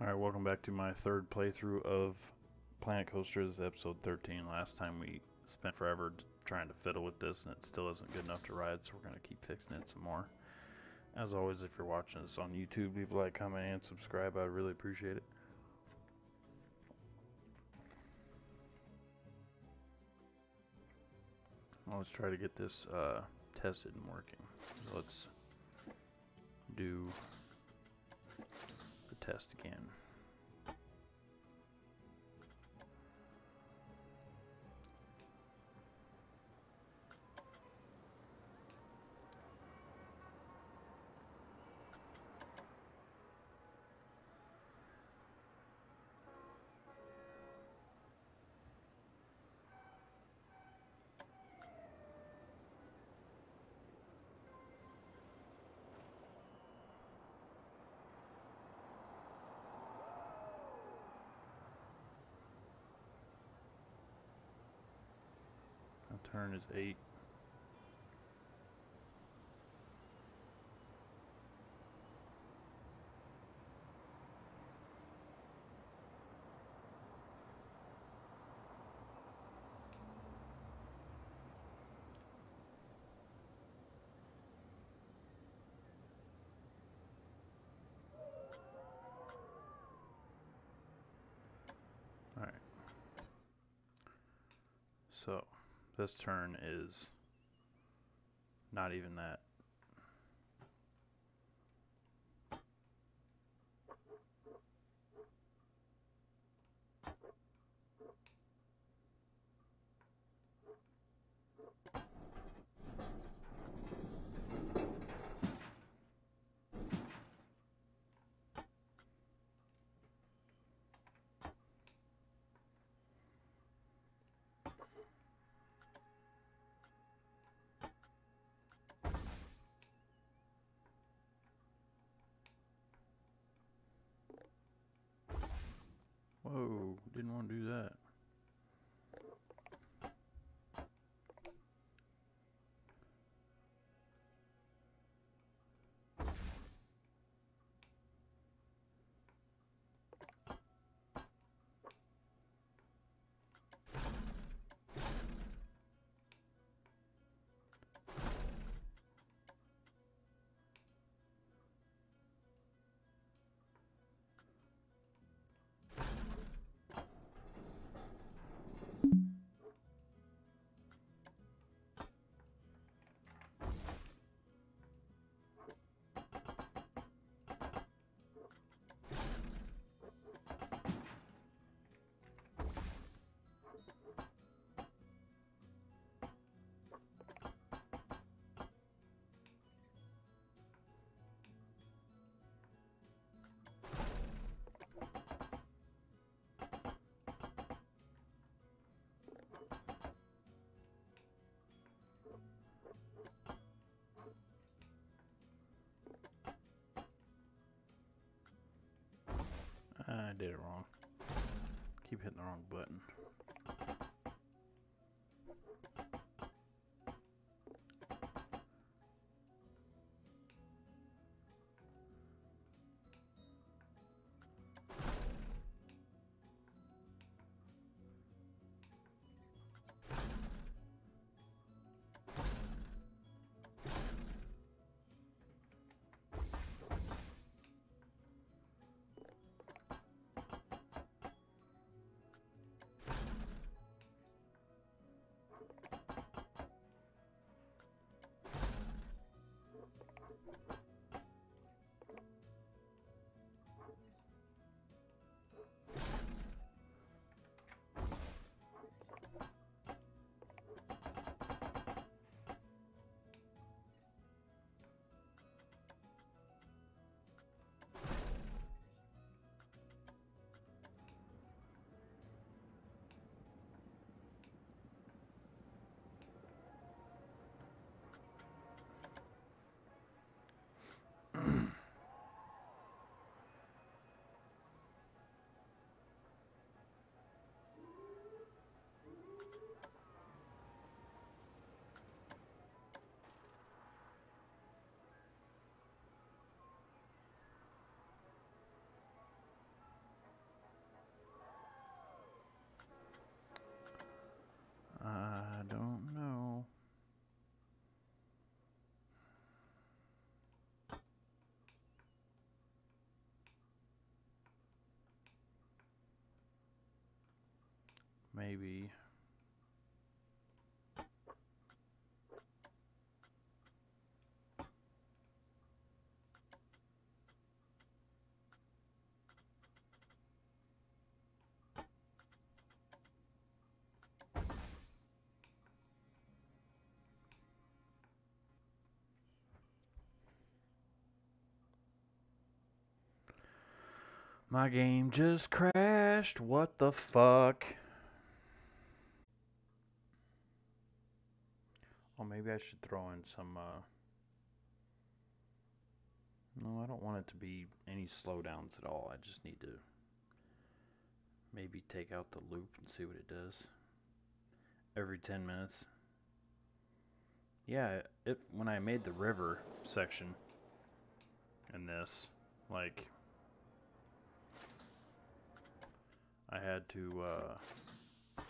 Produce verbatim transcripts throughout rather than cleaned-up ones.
Alright, welcome back to my third playthrough of Planet Coasters, episode thirteen. Last time we spent forever trying to fiddle with this and it still isn't good enough to ride, so we're going to keep fixing it some more. As always, if you're watching this on YouTube, leave a like, comment, and subscribe. I really appreciate it. Well, let's try to get this uh, tested and working. So let's do the test again. Turn is eight. All right. So this turn is not even that. Whoa, didn't want to do that. I did it wrong. Keep hitting the wrong button. maybe. My game just crashed. What the fuck? Or maybe I should throw in some, uh... no, I don't want it to be any slowdowns at all. I just need to maybe take out the loop and see what it does. Every ten minutes. Yeah, it, when I made the river section in this, like... I had to, uh,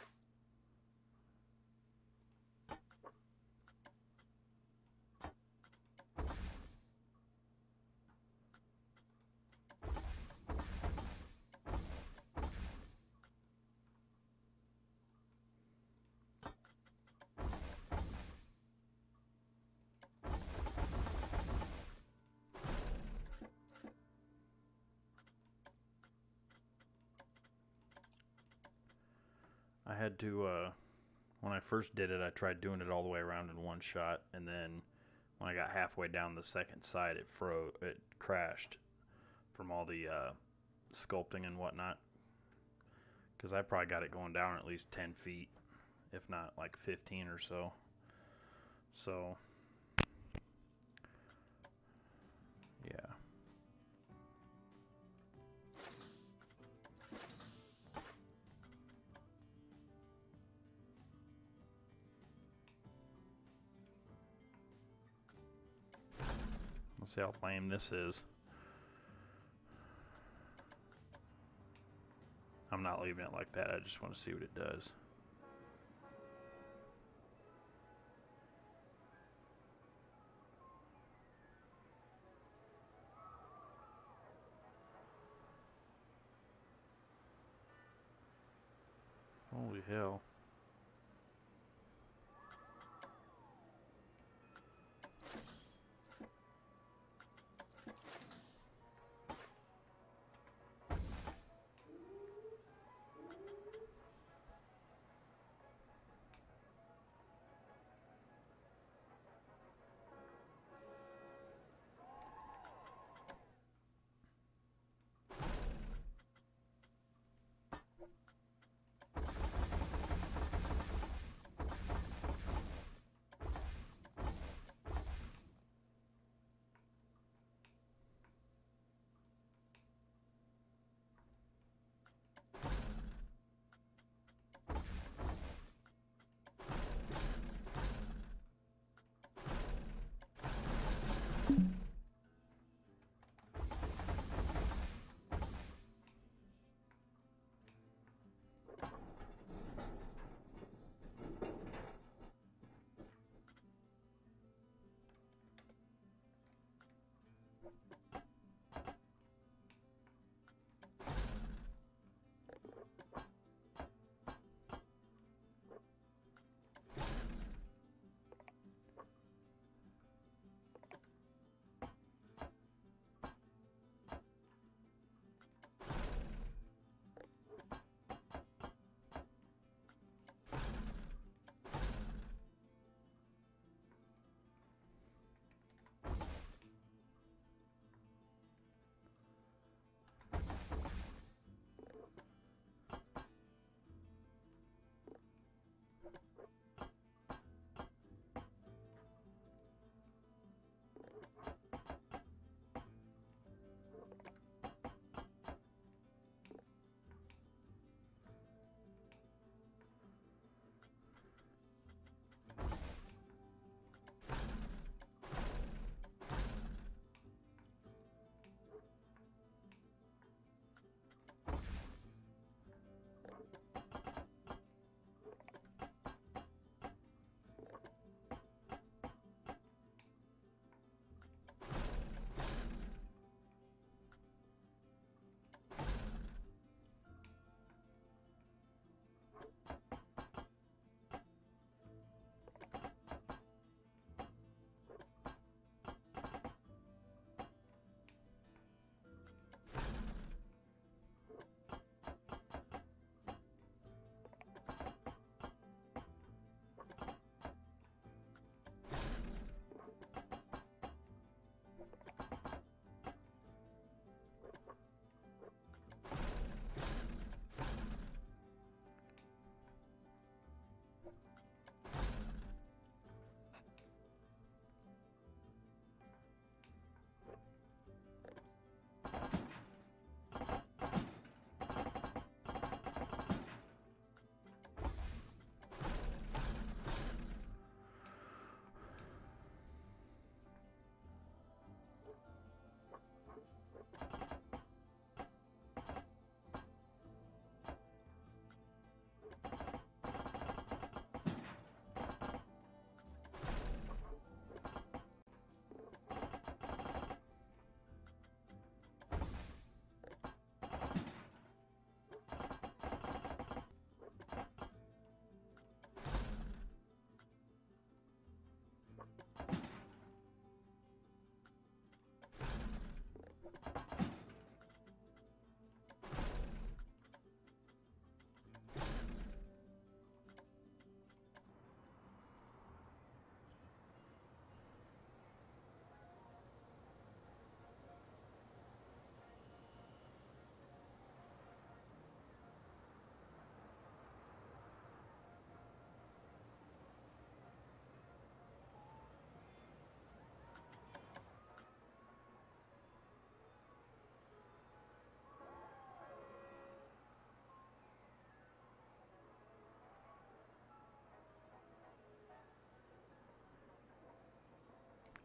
I had to, uh, when I first did it, I tried doing it all the way around in one shot, and then when I got halfway down the second side, it froze, it crashed from all the uh, sculpting and whatnot, because I probably got it going down at least ten feet, if not like fifteen or so. So, yeah. See how lame this is. I'm not leaving it like that. I just want to see what it does. Holy hell.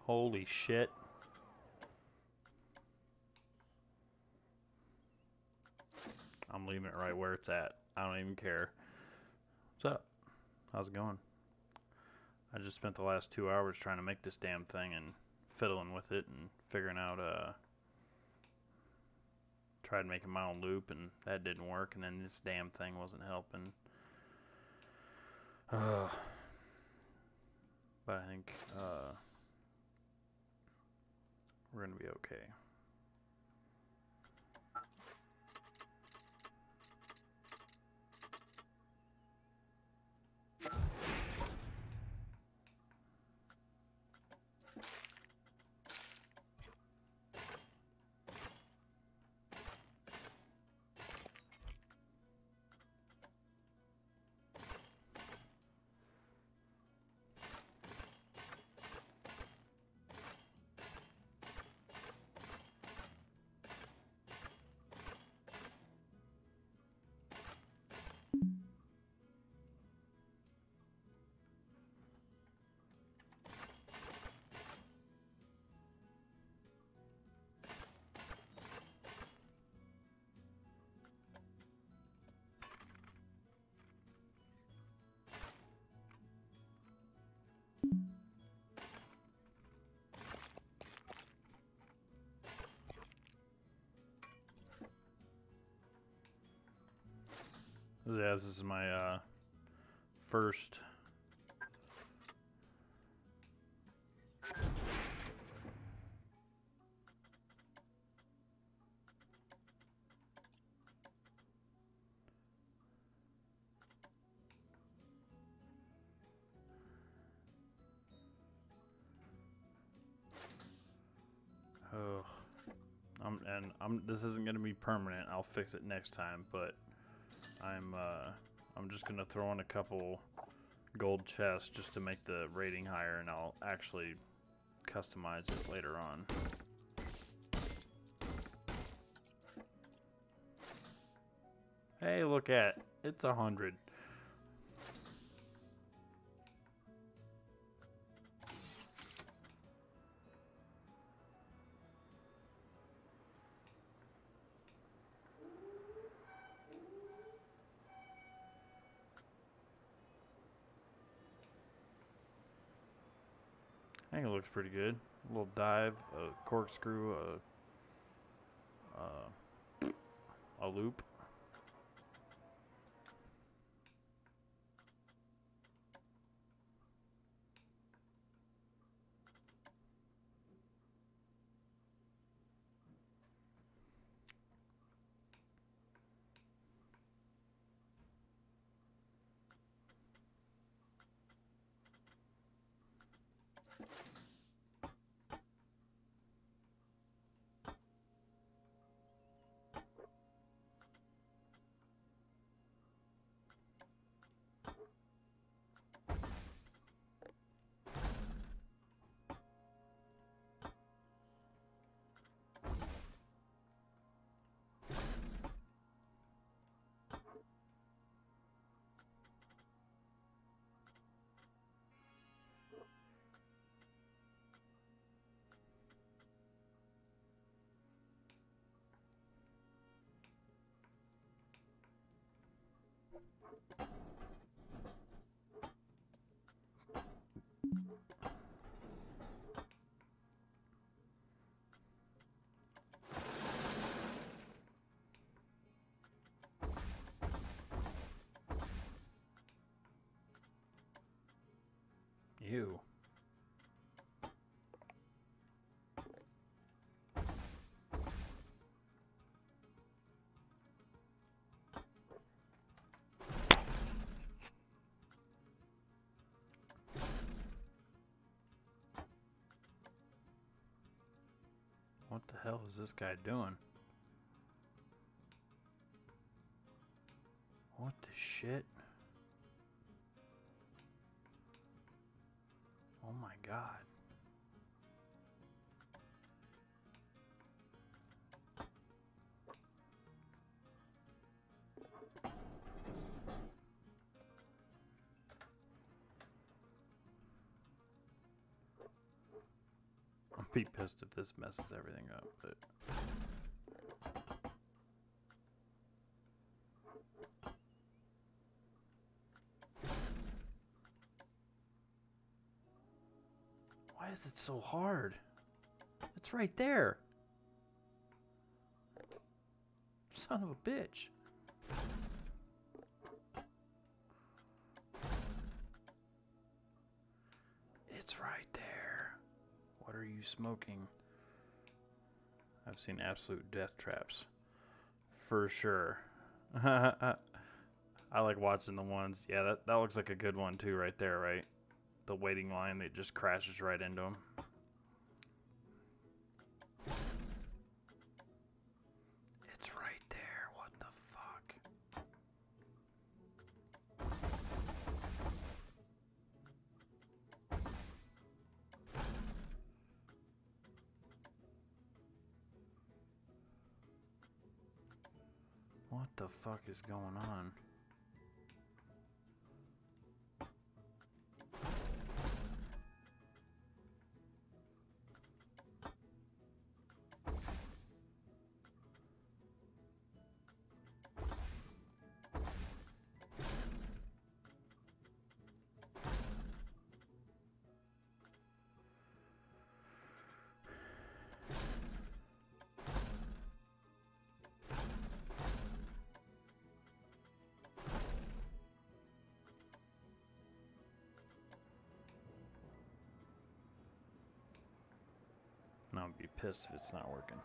Holy shit. I'm leaving it right where it's at. I don't even care. What's up? How's it going? I just spent the last two hours trying to make this damn thing and fiddling with it and figuring out, uh, tried making my own loop and that didn't work, and then this damn thing wasn't helping. Uh, but I think, uh, we're gonna be okay. Yeah, this is my uh, first oh, I'm and I'm this isn't gonna be permanent. I'll fix it next time, but I'm uh, I'm just gonna throw in a couple gold chests just to make the rating higher, and I'll actually customize it later on. Hey, look at it's a hundred. I think it looks pretty good. A little dive, a corkscrew, a, uh, a loop. Ew. What the hell is this guy doing? What the shit? Oh my God. be pissed if this messes everything up, but... Why is it so hard? It's right there. Son of a bitch. It's right there. What are you smoking? I've seen absolute death traps. For sure. I like watching the ones. Yeah, that, that looks like a good one too right there, right? The waiting line that just crashes right into them. It's right there. What the fuck? What the fuck is going on? And I'll be pissed if it's not working.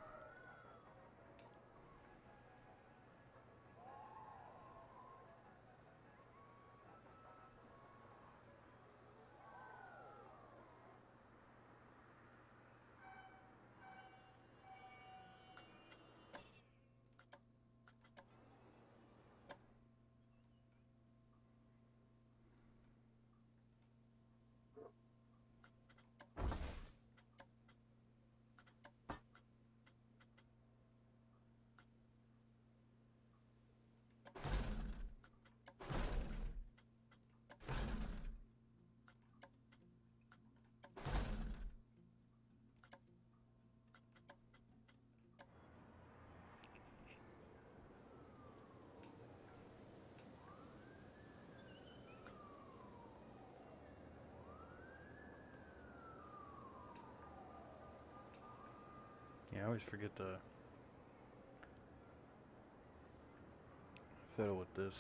Yeah, I always forget to fiddle with this.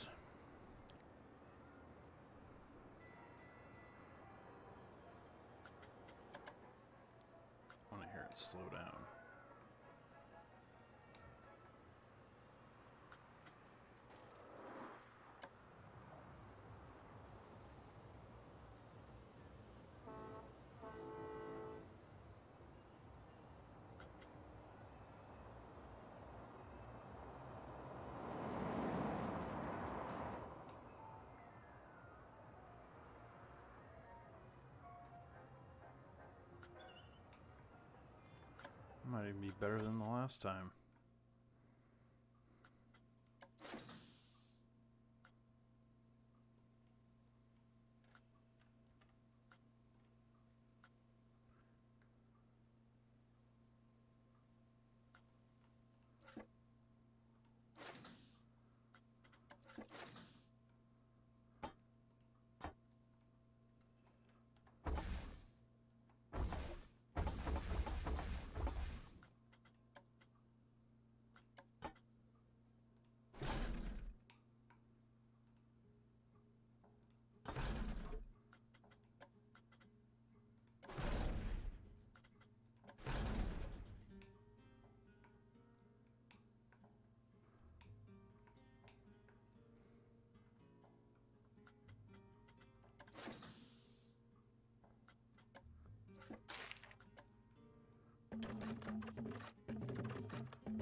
I want to hear it slow down. Might even be better than the last time.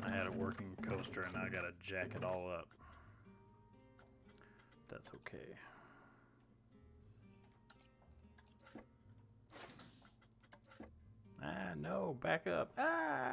I had a working coaster and I gotta jack it all up. That's okay. Ah, no, back up. Ah!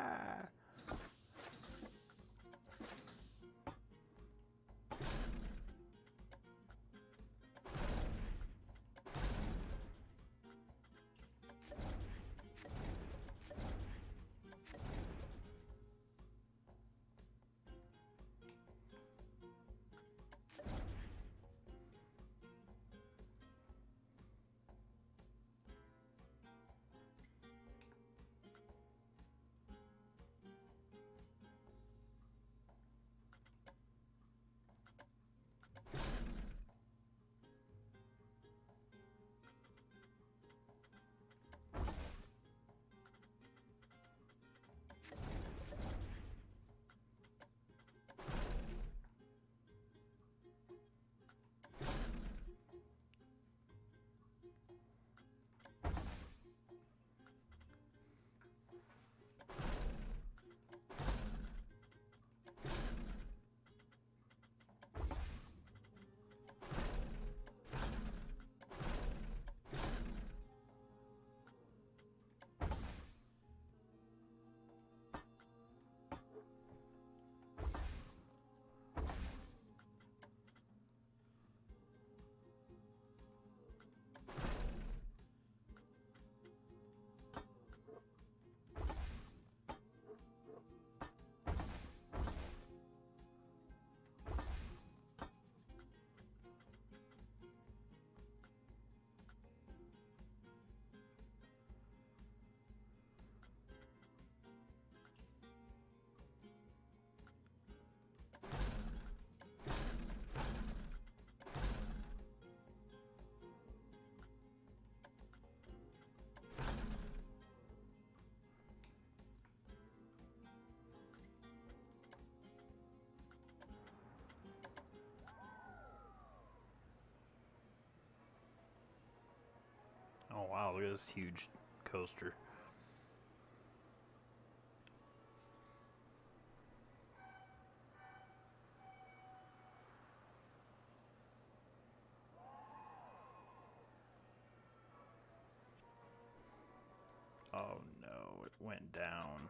Wow, look at this huge coaster. Oh no, it went down.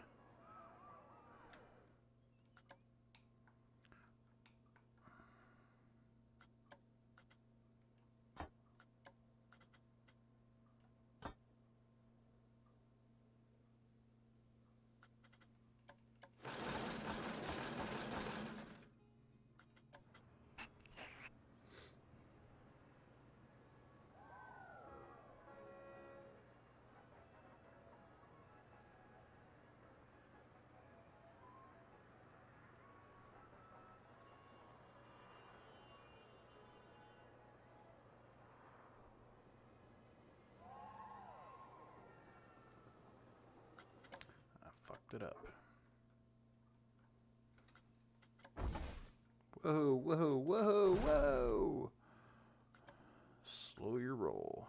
It up. Whoa, whoa, whoa, whoa! Slow your roll.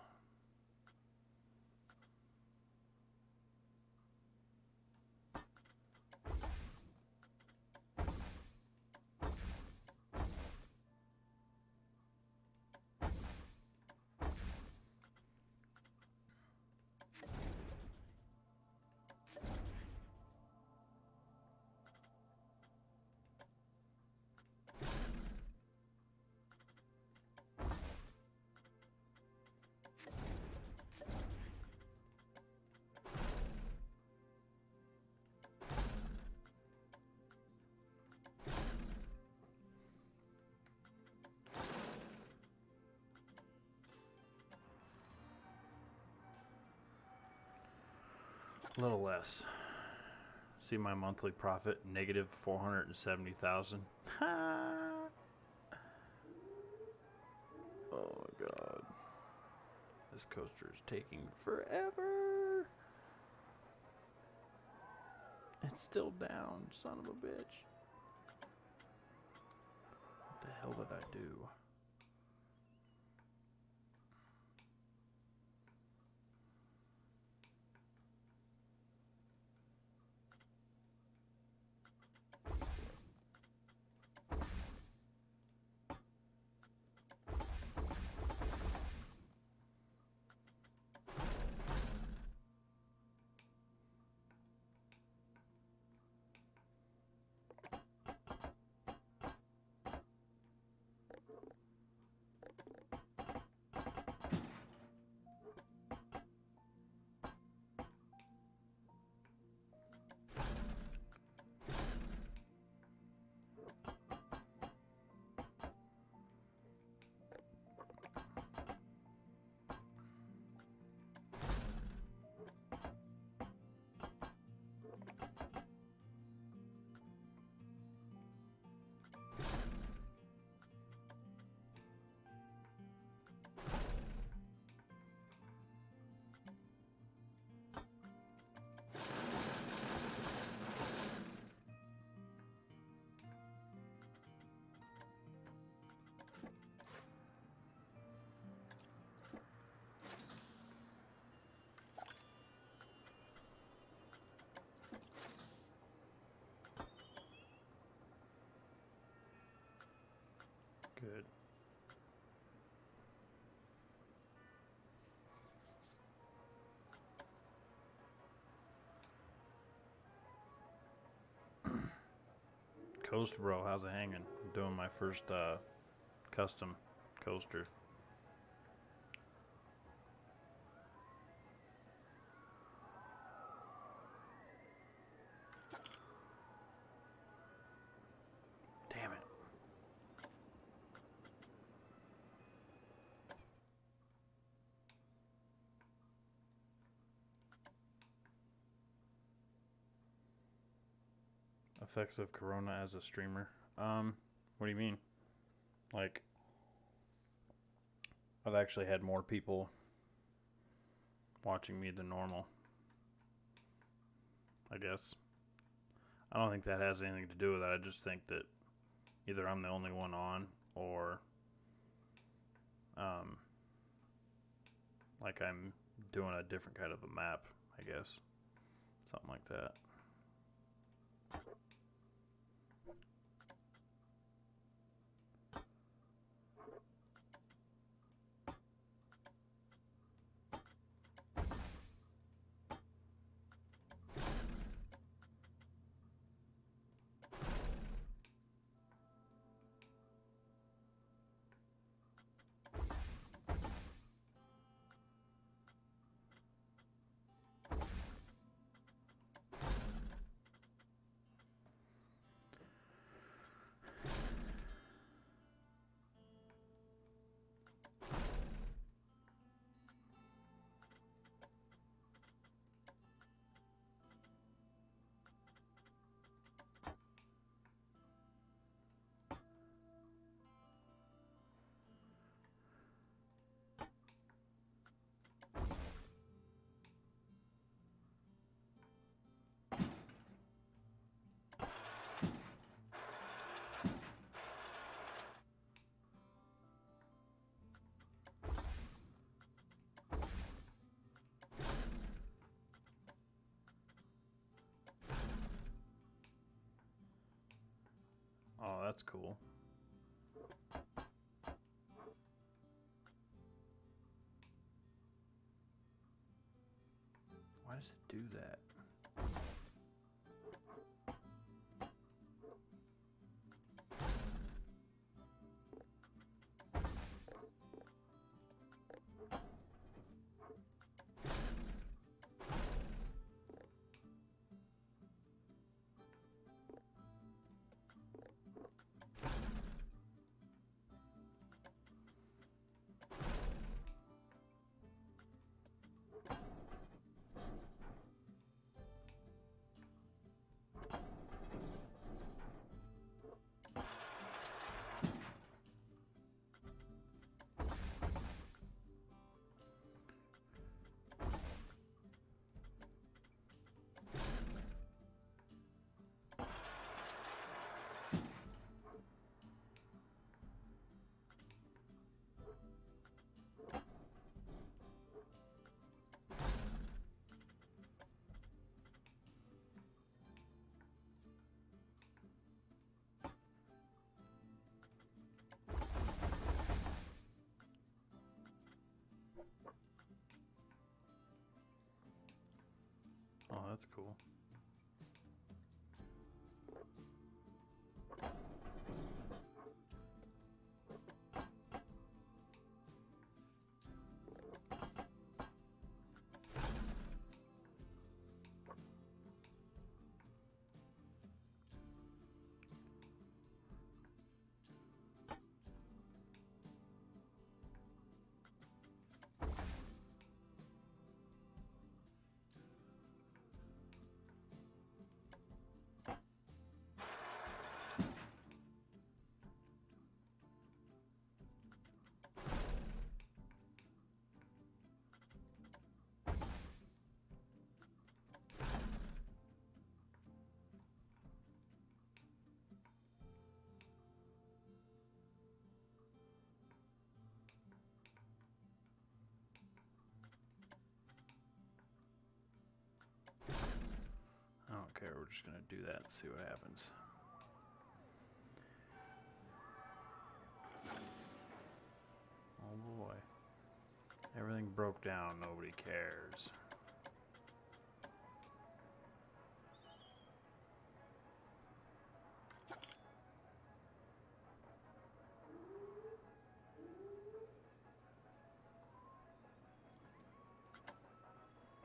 A little less. See my monthly profit, negative four hundred and seventy thousand. Oh my god. This coaster is taking forever. It's still down, son of a bitch. What the hell did I do? Good. Coaster Bro, how's it hanging? I'm doing my first uh, custom coaster. Effects of Corona as a streamer. Um, what do you mean? Like, I've actually had more people watching me than normal, I guess. I don't think that has anything to do with it. I just think that either I'm the only one on, or um, like I'm doing a different kind of a map, I guess. Something like that. Oh, that's cool. Why does it do that? Oh, that's cool. I don't care, we're just gonna do that and see what happens. Oh boy. Everything broke down, nobody cares.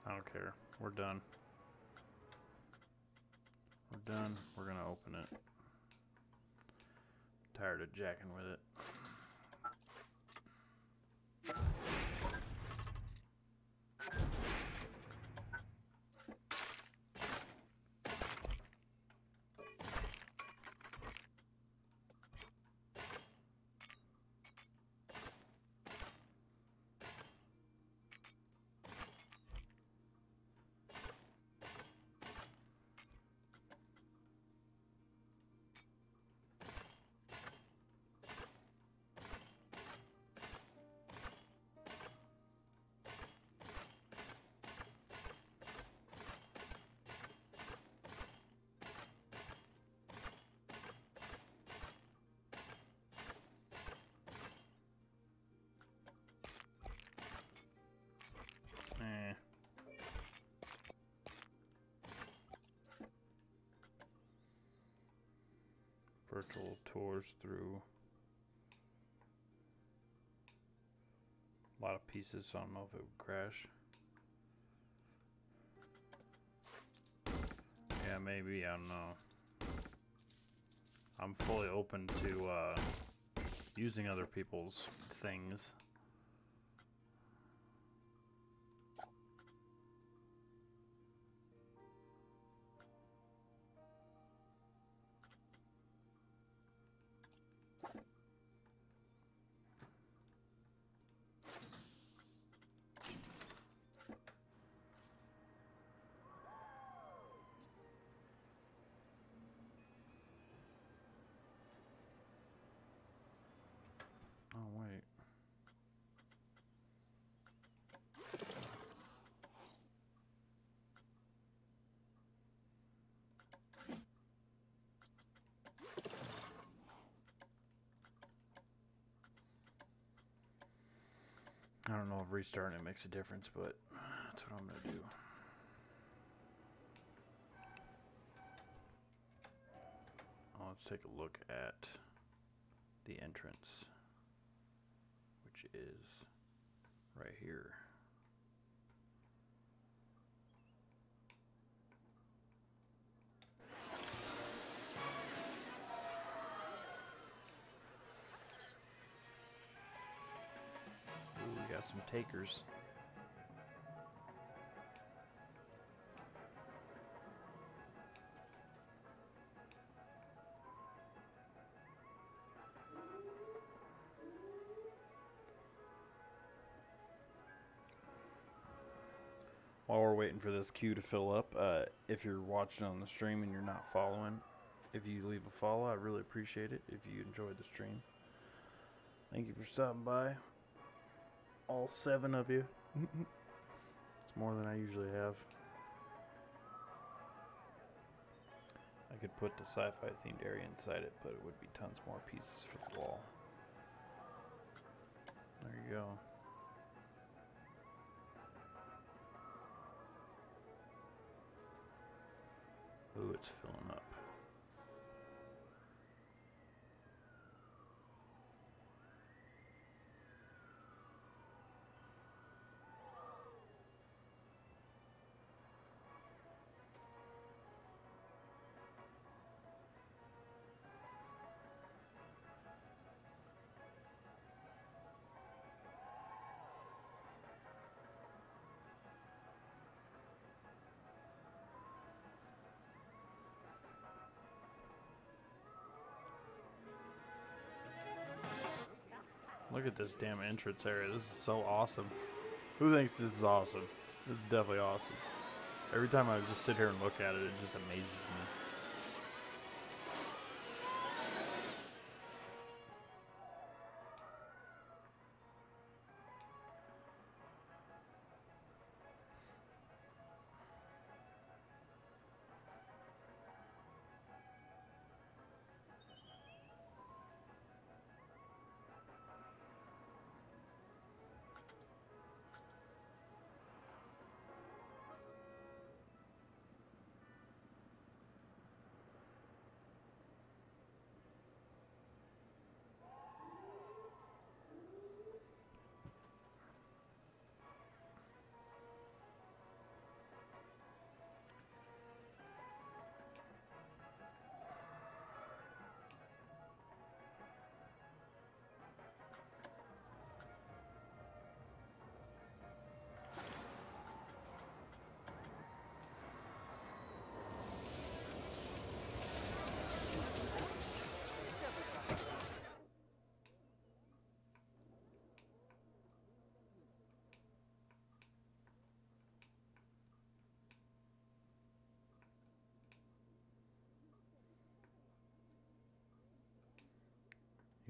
I don't care, we're done. We're done. We're gonna open it. I'm tired of jacking with it. virtual tours through a lot of pieces, so I don't know if it would crash. Yeah, maybe, I don't know. I'm fully open to uh, using other people's things. I don't know if restarting it makes a difference, but that's what I'm going to do. Let's take a look at the entrance, which is right here. Got some takers. While we're waiting for this queue to fill up, uh, if you're watching on the stream and you're not following, if you leave a follow, I really appreciate it. If you enjoyed the stream, thank you for stopping by. All seven of you. It's more than I usually have. I could put the sci-fi themed area inside it, but it would be tons more pieces for the wall. There you go. Ooh, it's filling up. Look at this damn entrance area. This is so awesome. Who thinks this is awesome? This is definitely awesome. Every time I just sit here and look at it, it just amazes me.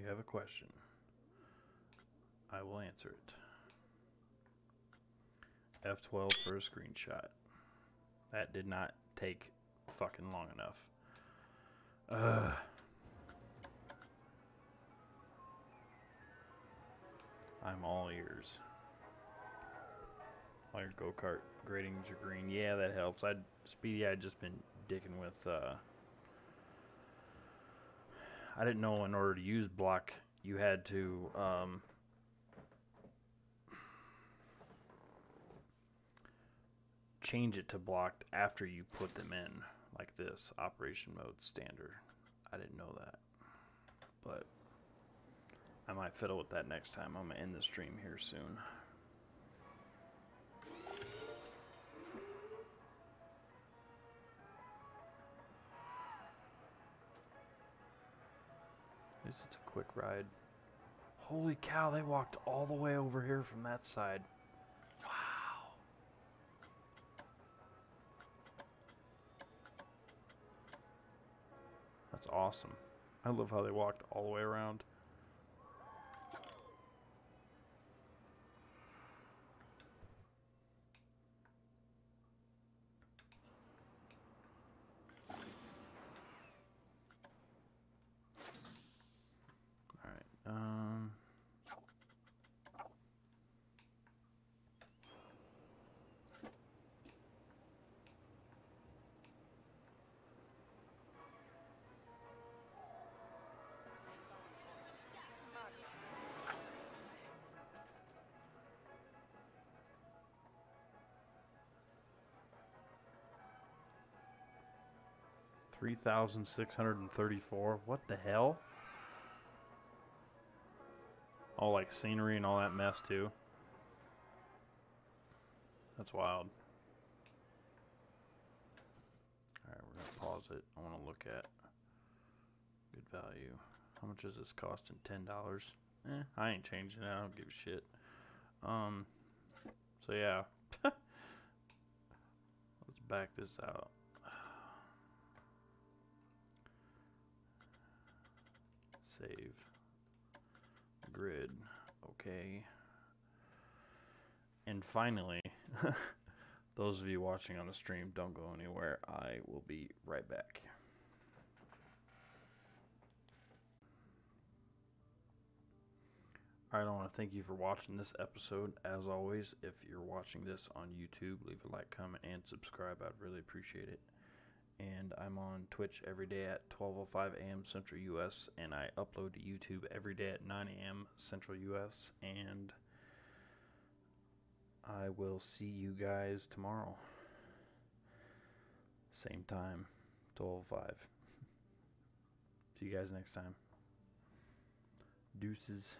You have a question. I will answer it. F twelve for a screenshot. That did not take fucking long enough. Ugh. I'm all ears. All your go-kart gratings are green. Yeah, that helps. I'd Speedy, I'd just been dicking with uh I didn't know in order to use block you had to um, change it to blocked after you put them in, like this operation mode standard. I didn't know that, but I might fiddle with that next time. I'm gonna end the stream here soon. This is a quick ride. Holy cow, they walked all the way over here from that side. Wow. That's awesome. I love how they walked all the way around. three thousand six hundred thirty-four. What the hell? All like scenery and all that mess too. That's wild. Alright, we're gonna pause it. I wanna look at good value. How much is this costing? Ten dollars? Eh, I ain't changing it, I don't give a shit. Um so yeah. Let's back this out. Save grid, okay. And finally, those of you watching on the stream, don't go anywhere. I will be right back. All right, I want to thank you for watching this episode. As always, if you're watching this on YouTube, leave a like, comment, and subscribe. I'd really appreciate it. And I'm on Twitch every day at twelve oh five a m Central U S and I upload to YouTube every day at nine a m Central U S and I will see you guys tomorrow. Same time, twelve oh five. See you guys next time. Deuces.